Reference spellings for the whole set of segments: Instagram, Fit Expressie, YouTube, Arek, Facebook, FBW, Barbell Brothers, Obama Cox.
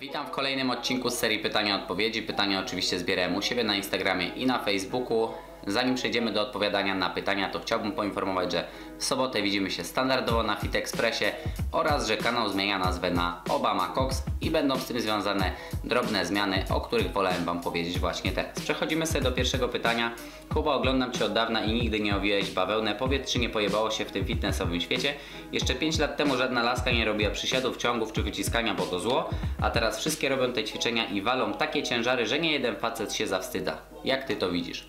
Witam w kolejnym odcinku z serii pytania-odpowiedzi. Pytania oczywiście zbierałem u siebie na Instagramie i na Facebooku. Zanim przejdziemy do odpowiadania na pytania, to chciałbym poinformować, że w sobotę widzimy się standardowo na Fit Expressie oraz, że kanał zmienia nazwę na Obama Cox i będą z tym związane drobne zmiany, o których wolałem Wam powiedzieć właśnie teraz. Przechodzimy sobie do pierwszego pytania. Kuba, oglądam Cię od dawna i nigdy nie owijałeś bawełnę. Powiedz, czy nie pojebało się w tym fitnessowym świecie? Jeszcze 5 lat temu żadna laska nie robiła przysiadów, ciągów czy wyciskania, bo to zło, a teraz wszystkie robią te ćwiczenia i walą takie ciężary, że nie jeden facet się zawstydza. Jak Ty to widzisz?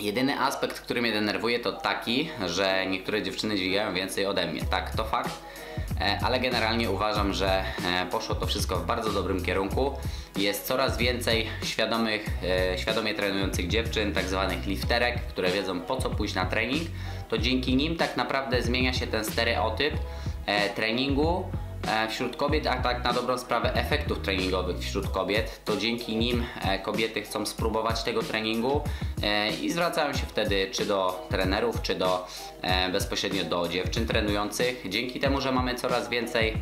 Jedyny aspekt, który mnie denerwuje, to taki, że niektóre dziewczyny dźwigają więcej ode mnie. Tak, to fakt, ale generalnie uważam, że poszło to wszystko w bardzo dobrym kierunku. Jest coraz więcej świadomie trenujących dziewczyn, tak zwanych lifterek, które wiedzą, po co pójść na trening. To dzięki nim tak naprawdę zmienia się ten stereotyp treningu wśród kobiet, a tak na dobrą sprawę efektów treningowych wśród kobiet. To dzięki nim kobiety chcą spróbować tego treningu i zwracają się wtedy czy do trenerów, czy bezpośrednio do dziewczyn trenujących. Dzięki temu, że mamy coraz więcej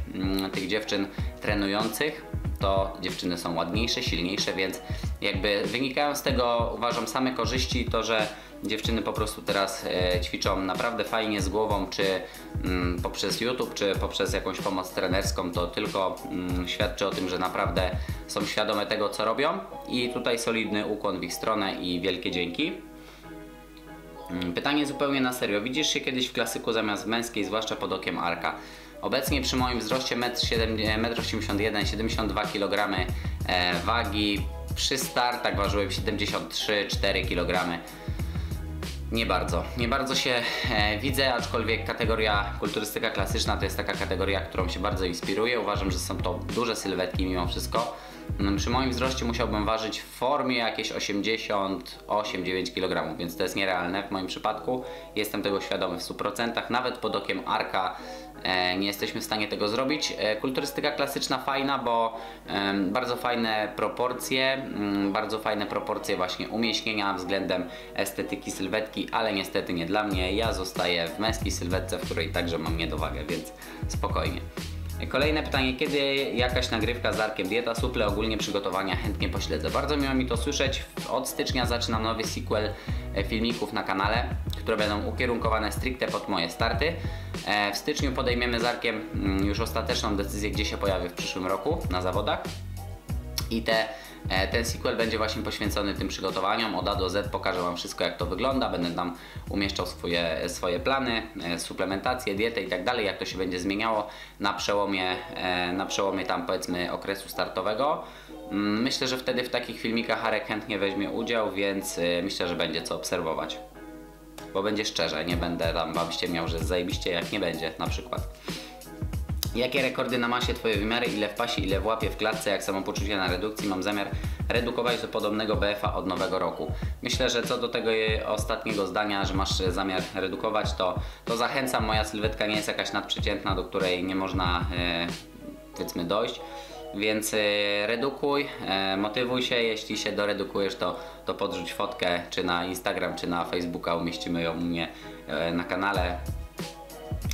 tych dziewczyn trenujących, to dziewczyny są ładniejsze, silniejsze, więc jakby wynikają z tego, uważam, same korzyści, to, że dziewczyny po prostu teraz ćwiczą naprawdę fajnie z głową, czy poprzez YouTube, czy poprzez jakąś pomoc trenerską, to tylko świadczy o tym, że naprawdę są świadome tego, co robią, i tutaj solidny ukłon w ich stronę i wielkie dzięki. Pytanie zupełnie na serio. Widzisz się kiedyś w klasyku zamiast w męskiej, zwłaszcza pod okiem Arka? Obecnie przy moim wzroście 1,81 m, 72 kg wagi, przy startach ważyłem 73,4 kg. Nie bardzo się widzę, aczkolwiek kategoria kulturystyka klasyczna to jest taka kategoria, którą się bardzo inspiruję. Uważam, że są to duże sylwetki mimo wszystko. Przy moim wzroście musiałbym ważyć w formie jakieś 88-9 kg, więc to jest nierealne w moim przypadku. Jestem tego świadomy w 100%. Nawet pod okiem Arka nie jesteśmy w stanie tego zrobić. Kulturystyka klasyczna fajna, bo bardzo fajne proporcje właśnie umieśnienia względem estetyki sylwetki, ale niestety nie dla mnie. Ja zostaję w męskiej sylwetce, w której także mam niedowagę, więc spokojnie. Kolejne pytanie. Kiedy jakaś nagrywka z Arkiem? Dieta, suple, ogólnie przygotowania? Chętnie pośledzę. Bardzo miło mi to słyszeć. Od stycznia zaczynam nowy sequel filmików na kanale, które będą ukierunkowane stricte pod moje starty. W styczniu podejmiemy z Arkiem już ostateczną decyzję, gdzie się pojawi w przyszłym roku na zawodach. I ten sequel będzie właśnie poświęcony tym przygotowaniom. Od A do Z pokażę Wam wszystko, jak to wygląda. Będę tam umieszczał swoje plany, suplementację, dietę i tak dalej, jak to się będzie zmieniało na przełomie tam, powiedzmy, okresu startowego. Myślę, że wtedy w takich filmikach Arek chętnie weźmie udział, więc myślę, że będzie co obserwować. Bo będzie szczerze, nie będę tam Wam ściemniał, że zajebiście, jak nie będzie na przykład. Jakie rekordy na masie, Twoje wymiary, ile w pasie, ile w łapie, w klatce, jak samopoczucie na redukcji? Mam zamiar redukować do podobnego BF-a od nowego roku. Myślę, że co do tego ostatniego zdania, że masz zamiar redukować, to zachęcam. Moja sylwetka nie jest jakaś nadprzeciętna, do której nie można powiedzmy dojść. Więc redukuj, motywuj się. Jeśli się doredukujesz, to podrzuć fotkę, czy na Instagram, czy na Facebooka. Umieścimy ją u mnie na kanale.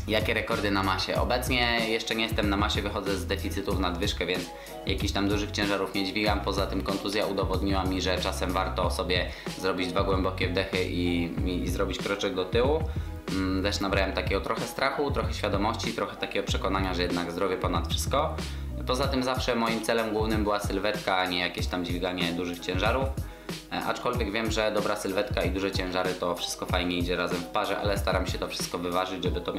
Jakie rekordy na masie? Obecnie jeszcze nie jestem na masie, wychodzę z deficytu w nadwyżkę, więc jakichś tam dużych ciężarów nie dźwigam. Poza tym kontuzja udowodniła mi, że czasem warto sobie zrobić 2 głębokie wdechy i zrobić kroczek do tyłu. Też nabrałem takiego trochę strachu, trochę świadomości, trochę takiego przekonania, że jednak zdrowie ponad wszystko. Poza tym zawsze moim celem głównym była sylwetka, a nie jakieś tam dźwiganie dużych ciężarów. Aczkolwiek wiem, że dobra sylwetka i duże ciężary to wszystko fajnie idzie razem w parze, ale staram się to wszystko wyważyć, żeby to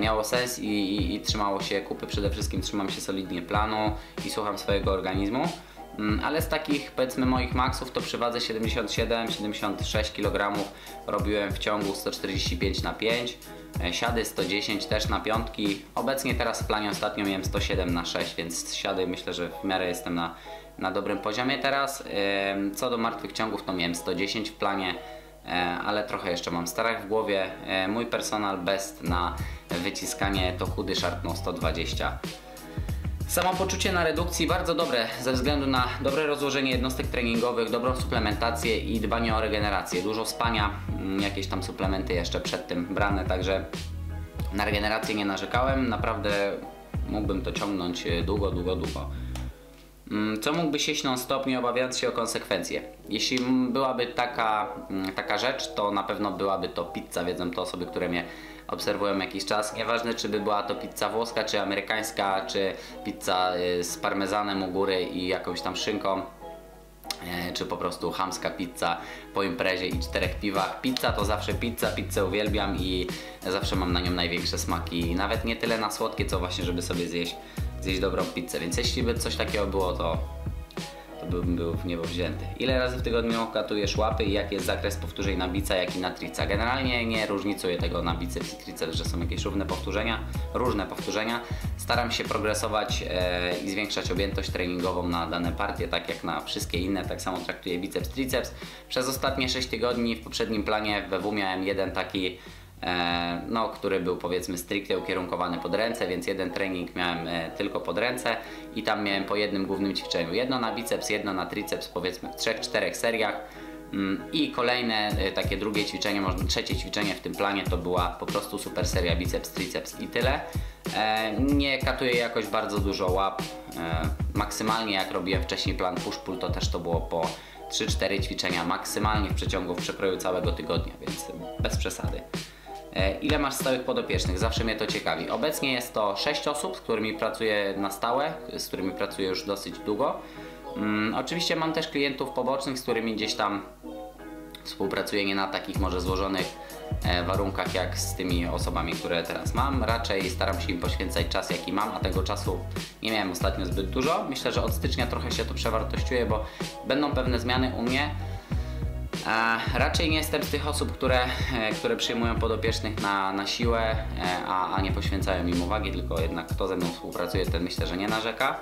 miało sens i trzymało się kupy. Przede wszystkim trzymam się solidnie planu i słucham swojego organizmu. Ale z takich, powiedzmy, moich maksów to przy wadze 77-76 kg robiłem w ciągu 145 na 5, siady 110 też na piątki. Obecnie teraz w planie ostatnio miałem 107 na 6, więc siady myślę, że w miarę jestem na dobrym poziomie teraz. Co do martwych ciągów, to miałem 110 w planie, ale trochę jeszcze mam strach w głowie. Mój personal best na wyciskanie to chudy szarpnął 120. Samopoczucie na redukcji bardzo dobre ze względu na dobre rozłożenie jednostek treningowych, dobrą suplementację i dbanie o regenerację. Dużo spania, jakieś tam suplementy jeszcze przed tym brane, także na regenerację nie narzekałem. Naprawdę Mógłbym to ciągnąć długo, długo. Co mógłbyś jeść non stop, nie obawiając się o konsekwencje? Jeśli byłaby taka rzecz, to na pewno byłaby to pizza. Wiedzą to osoby, które mnie obserwują jakiś czas. Nieważne, czy by była to pizza włoska, czy amerykańska, czy pizza z parmezanem u góry i jakąś tam szynką, czy po prostu chamska pizza po imprezie i 4 piwach. Pizza to zawsze pizza, pizzę uwielbiam i zawsze mam na nią największe smaki. I nawet nie tyle na słodkie, co właśnie, żeby sobie zjeść dobrą pizzę. Więc jeśli by coś takiego było, to bym był w niebo wzięty. Ile razy w tygodniu katujesz łapy i jaki jest zakres powtórzeń na bica, jak i na trica? Generalnie nie różnicuję tego na biceps i triceps, że są jakieś różne powtórzenia. Staram się progresować i zwiększać objętość treningową na dane partie, tak jak na wszystkie inne. Tak samo traktuję biceps, triceps. Przez ostatnie 6 tygodni w poprzednim planie w WW miałem jeden taki, no, który był powiedzmy stricte ukierunkowany pod ręce, więc jeden trening miałem tylko pod ręce i tam miałem po jednym głównym ćwiczeniu. Jedno na biceps, jedno na triceps, powiedzmy w 3-4 seriach i kolejne takie drugie ćwiczenie, może trzecie ćwiczenie w tym planie to była po prostu super seria biceps, triceps i tyle. Nie katuję jakoś bardzo dużo łap. Maksymalnie jak robiłem wcześniej plan push-pull, to też to było po 3-4 ćwiczenia maksymalnie w przeciągu w przekroju całego tygodnia, więc bez przesady. Ile masz stałych podopiecznych? Zawsze mnie to ciekawi. Obecnie jest to 6 osób, z którymi pracuję na stałe, z którymi pracuję już dosyć długo. Oczywiście mam też klientów pobocznych, z którymi gdzieś tam współpracuję, nie na takich może złożonych warunkach jak z tymi osobami, które teraz mam. Raczej staram się im poświęcać czas, jaki mam, a tego czasu nie miałem ostatnio zbyt dużo. Myślę, że od stycznia trochę się to przewartościuje, bo będą pewne zmiany u mnie. Raczej nie jestem z tych osób, które przyjmują podopiecznych na siłę, a nie poświęcają im uwagi, tylko jednak kto ze mną współpracuje, ten myślę, że nie narzeka.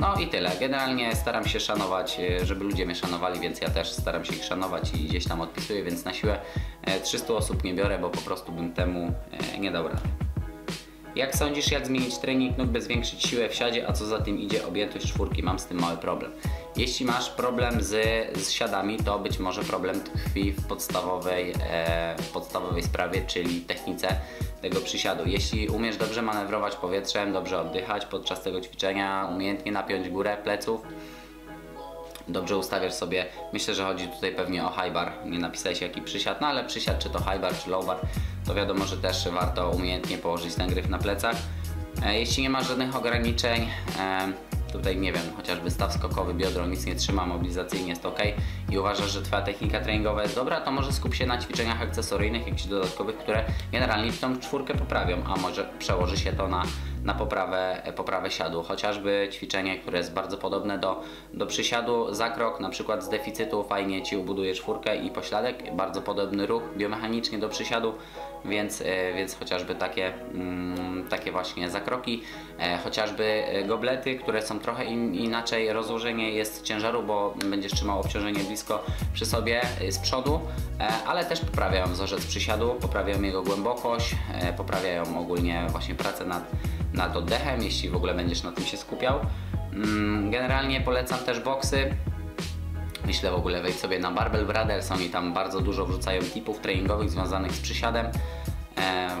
No i tyle. Generalnie staram się szanować, żeby ludzie mnie szanowali, więc ja też staram się ich szanować i gdzieś tam odpisuję, więc na siłę 300 osób nie biorę, bo po prostu bym temu nie dał rady. Jak sądzisz, jak zmienić trening nóg, by zwiększyć siłę w siadzie, a co za tym idzie objętość czwórki? Mam z tym mały problem. Jeśli masz problem z siadami, to być może problem tkwi w podstawowej sprawie, czyli technice tego przysiadu. Jeśli umiesz dobrze manewrować powietrzem, dobrze oddychać podczas tego ćwiczenia, umiejętnie napiąć górę pleców, dobrze ustawiasz sobie, myślę, że chodzi tutaj pewnie o high bar, nie napisałeś jaki przysiad, no ale przysiad, czy to high bar, czy low bar, to wiadomo, że też warto umiejętnie położyć ten gryf na plecach. Jeśli nie masz żadnych ograniczeń, tutaj nie wiem, chociażby staw skokowy, biodro, nic nie trzyma, mobilizacyjnie jest ok i uważasz, że twoja technika treningowa jest dobra, to może skup się na ćwiczeniach akcesoryjnych, jakichś dodatkowych, które generalnie tą czwórkę poprawią, a może przełoży się to na poprawę siadu. Chociażby ćwiczenie, które jest bardzo podobne do przysiadu, zakrok, na przykład z deficytu fajnie ci ubuduje czwórkę i pośladek, bardzo podobny ruch biomechanicznie do przysiadu, więc chociażby takie właśnie zakroki, chociażby goblety, które są trochę inaczej, rozłożenie jest ciężaru, bo będziesz trzymał obciążenie blisko przy sobie z przodu, ale też poprawiają wzorzec przysiadu, poprawiają jego głębokość, poprawiają ogólnie właśnie pracę nad oddechem, jeśli w ogóle będziesz na tym się skupiał. Generalnie polecam też boksy. Myślę w ogóle wejdź sobie na Barbell Brothers, oni tam bardzo dużo wrzucają tipów treningowych związanych z przysiadem,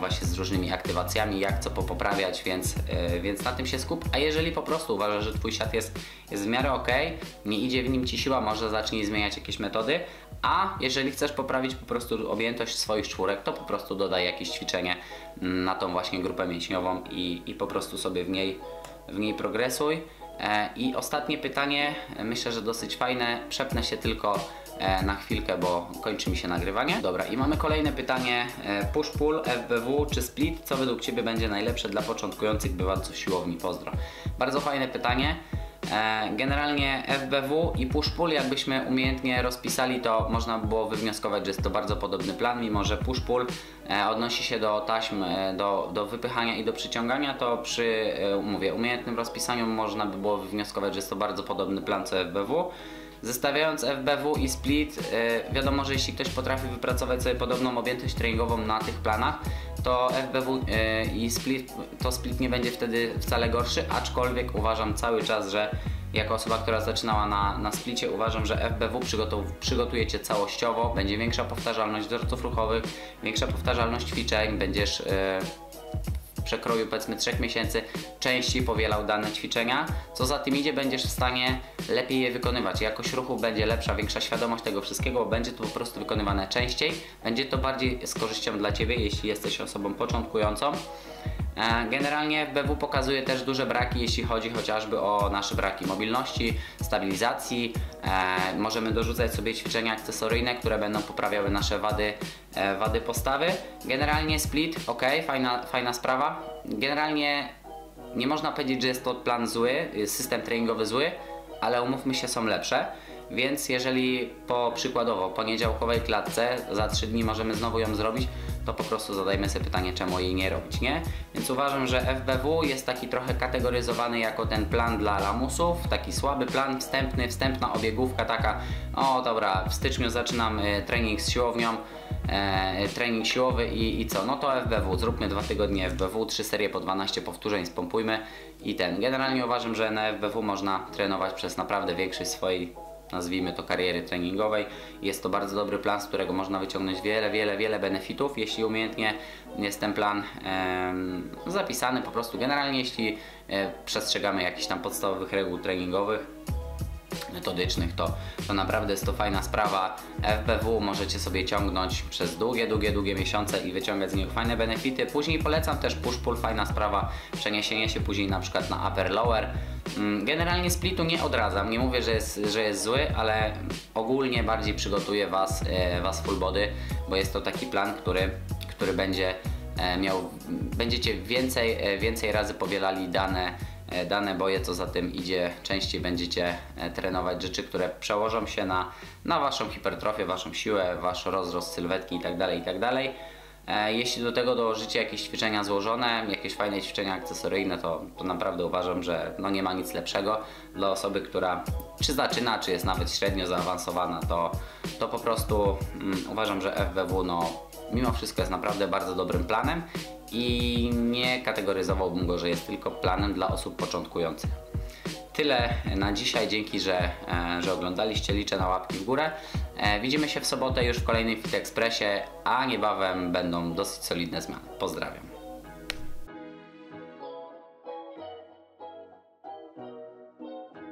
właśnie z różnymi aktywacjami, jak co poprawiać, więc na tym się skup. A jeżeli po prostu uważasz, że twój siad jest w miarę ok, nie idzie w nim ci siła, może zacznij zmieniać jakieś metody, a jeżeli chcesz poprawić po prostu objętość swoich czwórek, to po prostu dodaj jakieś ćwiczenie na tą właśnie grupę mięśniową i po prostu sobie w niej progresuj. I ostatnie pytanie, myślę, że dosyć fajne, przepnę się tylko na chwilkę, bo kończy mi się nagrywanie. Dobra, i mamy kolejne pytanie, push-pull, FBW czy split, co według Ciebie będzie najlepsze dla początkujących bywalców siłowni? Pozdro. Bardzo fajne pytanie. Generalnie FBW i push-pull, jakbyśmy umiejętnie rozpisali, to można by było wywnioskować, że jest to bardzo podobny plan, mimo że push-pull odnosi się do taśm, do wypychania i do przyciągania, to przy umiejętnym rozpisaniu można by było wywnioskować, że jest to bardzo podobny plan co FBW. Zestawiając FBW i split, wiadomo, że jeśli ktoś potrafi wypracować sobie podobną objętość treningową na tych planach, to FBW i split nie będzie wtedy wcale gorszy, aczkolwiek uważam cały czas, że jako osoba, która zaczynała na splicie, uważam, że FBW przygotujecie całościowo, będzie większa powtarzalność wzorców ruchowych, większa powtarzalność ćwiczeń, będziesz przekroju powiedzmy 3 miesięcy częściej powielał dane ćwiczenia. Co za tym idzie, będziesz w stanie lepiej je wykonywać. Jakość ruchu będzie lepsza, większa świadomość tego wszystkiego, bo będzie to po prostu wykonywane częściej. Będzie to bardziej z korzyścią dla Ciebie, jeśli jesteś osobą początkującą. Generalnie FBW pokazuje też duże braki, jeśli chodzi chociażby o nasze braki mobilności, stabilizacji. Możemy dorzucać sobie ćwiczenia akcesoryjne, które będą poprawiały nasze wady postawy. Generalnie split, ok, fajna sprawa. Generalnie nie można powiedzieć, że jest to plan zły, system treningowy zły, ale umówmy się, są lepsze. Więc jeżeli po przykładowo poniedziałkowej klatce za 3 dni możemy znowu ją zrobić, to po prostu zadajmy sobie pytanie, czemu jej nie robić, nie? Więc uważam, że FBW jest taki trochę kategoryzowany jako ten plan dla lamusów, taki słaby plan wstępny, wstępna obiegówka taka, o dobra, w styczniu zaczynam trening z siłownią, trening siłowy i co? No to FBW, zróbmy 2 tygodnie FBW, 3 serie po 12 powtórzeń, spompujmy i ten. Generalnie uważam, że na FBW można trenować przez naprawdę większość swojej, nazwijmy to, kariery treningowej. Jest to bardzo dobry plan, z którego można wyciągnąć wiele benefitów, jeśli umiejętnie jest ten plan zapisany. Po prostu generalnie, jeśli przestrzegamy jakichś tam podstawowych reguł treningowych, metodycznych, to naprawdę jest to fajna sprawa. FBW możecie sobie ciągnąć przez długie miesiące i wyciągać z niego fajne benefity. Później polecam też push-pull, fajna sprawa, przeniesienie się później na przykład na upper-lower. Generalnie splitu nie odradzam, nie mówię, że jest zły, ale ogólnie bardziej przygotuję Was full body, bo jest to taki plan, który będziecie więcej razy powielali dane boje, co za tym idzie, częściej będziecie trenować rzeczy, które przełożą się na Waszą hipertrofię, Waszą siłę, Wasz rozrost sylwetki itd., itd. Jeśli do tego dołożycie jakieś ćwiczenia złożone, jakieś fajne ćwiczenia akcesoryjne, to naprawdę uważam, że no nie ma nic lepszego dla osoby, która czy zaczyna, czy jest nawet średnio zaawansowana, to po prostu uważam, że FBW mimo wszystko jest naprawdę bardzo dobrym planem i nie kategoryzowałbym go, że jest tylko planem dla osób początkujących. Tyle na dzisiaj, dzięki, że oglądaliście, liczę na łapki w górę. Widzimy się w sobotę już w kolejnym Fit Expressie, a niebawem będą dosyć solidne zmiany. Pozdrawiam.